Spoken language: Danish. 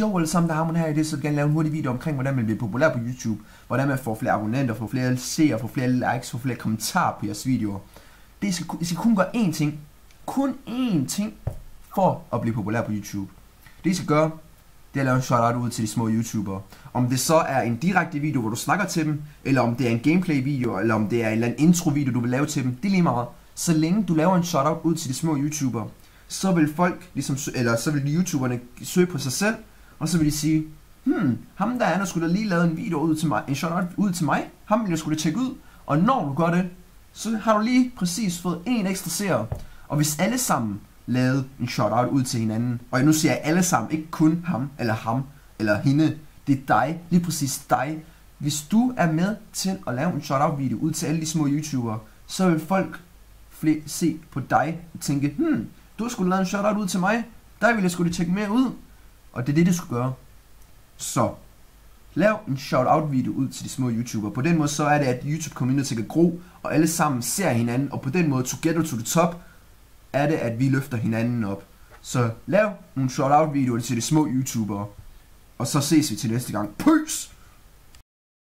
Yo, allesammen, der har man her i det, så du gerne lave en hurtig video omkring, hvordan man bliver populær på YouTube, hvordan man får flere abonnenter, får flere seere, får flere likes, får flere kommentarer på jeres videoer. I skal kun gøre én ting, for at blive populær på YouTube. Det I skal gøre, det er at lave en shoutout ud til de små YouTubere. Om det så er en direkte video, hvor du snakker til dem, eller om det er en gameplay video, eller om det er en eller anden intro video, du vil lave til dem, det er lige meget. Så længe du laver en shoutout ud til de små YouTubere, så vil folk, ligesom, eller så vil YouTuberne søge på sig selv, og så vil de sige, ham der er, skulle da lige lave en video ud til mig, en shoutout ud til mig, ham vil jeg skulle da tjekke ud, og når du gør det, så har du lige præcis fået en ekstra seer. Og hvis alle sammen lavede en shoutout ud til hinanden, og nu siger jeg alle sammen, ikke kun ham eller hende, det er dig, lige præcis dig. Hvis du er med til at lave en shoutout video ud til alle de små YouTubere, så vil folk se på dig og tænke, du skulle lave en shoutout ud til mig, der ville jeg skulle tjekke mere ud. Og det er det, du skulle gøre. Så lav en shoutout video ud til de små YouTubere. På den måde så er det, at YouTube community kan gro, og alle sammen ser hinanden, og på den måde, together to the top, er det, at vi løfter hinanden op. Så lav nogle shoutout videoer til de små YouTubere, og så ses vi til næste gang. Peace!